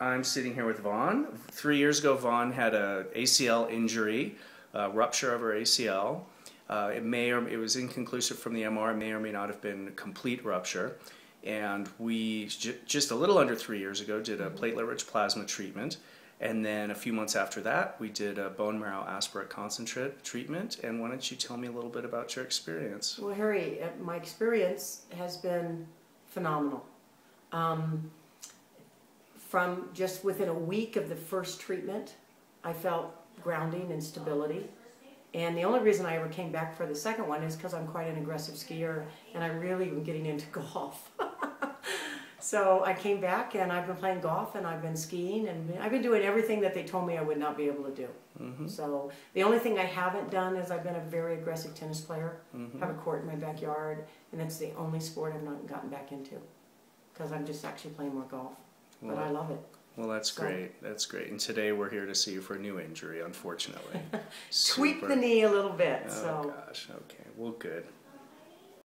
I'm sitting here with Vonn. 3 years ago, Vonn had an ACL injury, rupture of her ACL. It was inconclusive from the MR, may or may not have been complete rupture. And we, just a little under 3 years ago, did a platelet-rich plasma treatment. And then a few months after that, we did a bone marrow aspirate concentrate treatment. And why don't you tell me a little bit about your experience? Well, Harry, my experience has been phenomenal. From just within a week of the first treatment, I felt grounding and stability. And the only reason I ever came back for the second one is because I'm quite an aggressive skier and I really am getting into golf. So I came back and I've been playing golf and I've been skiing and I've been doing everything that they told me I would not be able to do. Mm-hmm. So the only thing I haven't done is I've been a very aggressive tennis player. Mm-hmm. I have a court in my backyard and that's the only sport I've not gotten back into because I'm just actually playing more golf. Well, but I love it. Well, that's great. That's great. And today we're here to see you for a new injury, unfortunately. Tweak the knee a little bit. Oh, gosh. Okay. Well, good.